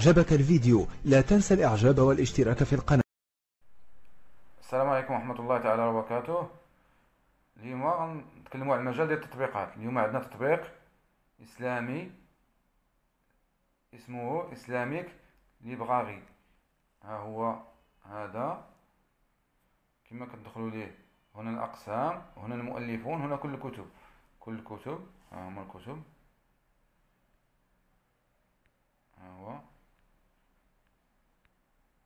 أعجبك الفيديو لا تنسى الإعجاب والاشتراك في القناة. السلام عليكم ورحمة الله تعالى وبركاته. اليوم نتكلموا على المجال ديال التطبيقات. اليوم عندنا تطبيق إسلامي اسمه إسلاميك ليبغاري. ها هو هذا كما كتدخلوا ليه، هنا الأقسام، هنا المؤلفون، هنا كل الكتب، ها هما الكتب، ها هو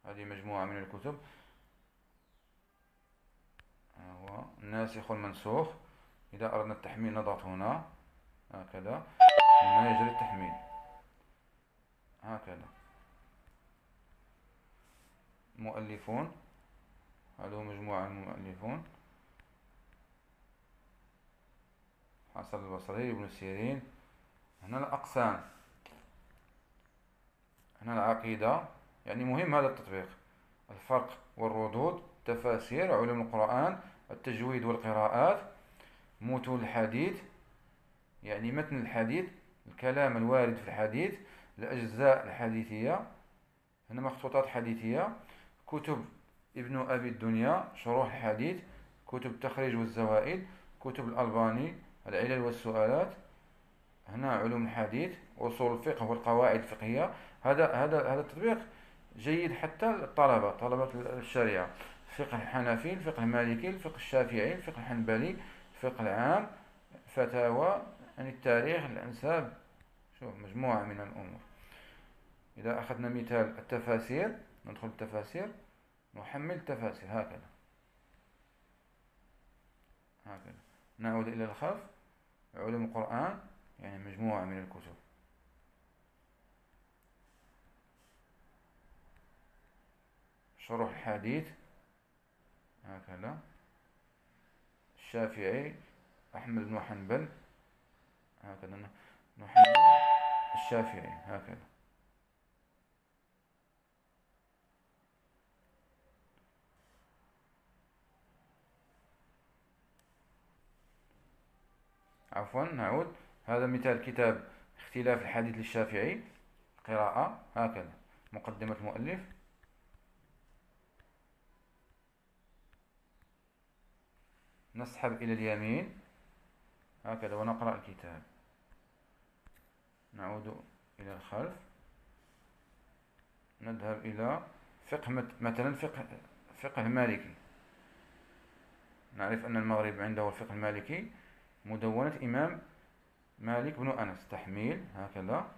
هذه مجموعة من الكتب، ها هو الناسخ والمنسوخ. إذا أردنا التحميل نضغط هنا هكذا، هنا يجري التحميل هكذا. مؤلفون، هذا مجموعة من المؤلفون، حسن البصري، ابن سيرين. هنا الأقسام، هنا العقيدة، يعني مهم هذا التطبيق، الفرق والردود، تفاسير، علوم القرآن، التجويد والقراءات، متون الحديث، يعني متن الحديث، الكلام الوارد في الحديث، الأجزاء الحديثية، هنا مخطوطات حديثية، كتب ابن أبي الدنيا، شروح الحديث، كتب التخريج والزوائد، كتب الألباني، العلل والسؤالات، هنا علوم الحديث، أصول الفقه والقواعد الفقهية. هذا التطبيق جيد حتى للطلبة، طلبة الشريعة، الفقه الحنفي، الفقه المالكي، الفقه الشافعي، الفقه الحنبلي، الفقه العام، فتاوى، يعني التاريخ، الأنساب، شوف مجموعة من الأمور. إذا أخذنا مثال التفاسير، ندخل التفاسير، نحمل التفاسير هكذا، نعود إلى الخلف، علوم القرآن، يعني مجموعة من الكتب، شروح الحديث هكذا، الشافعي، أحمد بن حنبل هكذا، نحمل الشافعي هكذا، عفوا نعود. هذا مثال كتاب اختلاف الحديث للشافعي، قراءة هكذا، مقدمة المؤلف، نسحب إلى اليمين هكذا ونقرأ الكتاب، نعود إلى الخلف، نذهب إلى فقه، مثلا فقه مالكي، نعرف أن المغرب عنده الفقه المالكي، مدونة إمام مالك بن أنس، تحميل هكذا،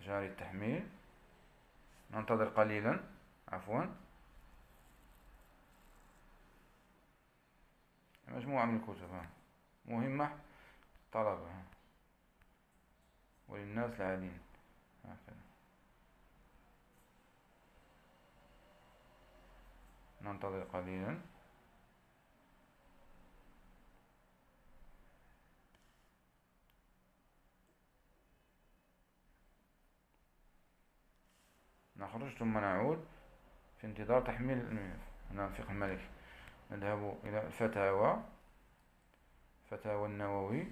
جاري التحميل، ننتظر قليلا، عفوا، مجموعة من الكتب مهمة للطلبة وللناس العاديين هكذا، ننتظر قليلا، نخرج ثم نعود في انتظار تحميل الملف. هنا الفقه المالكي، نذهب إلى الفتاوى، فتاوى النووي،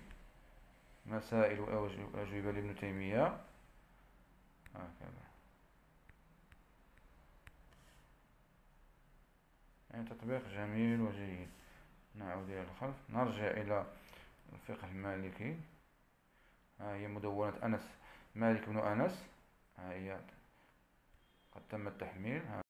مسائل وأجوبة لابن تيمية هكذا. يعني تطبيق جميل وجيد. نعود إلى الخلف، نرجع إلى الفقه المالكي، ها هي مدونة أنس، مالك بن أنس، ها هي قد تم التحميل.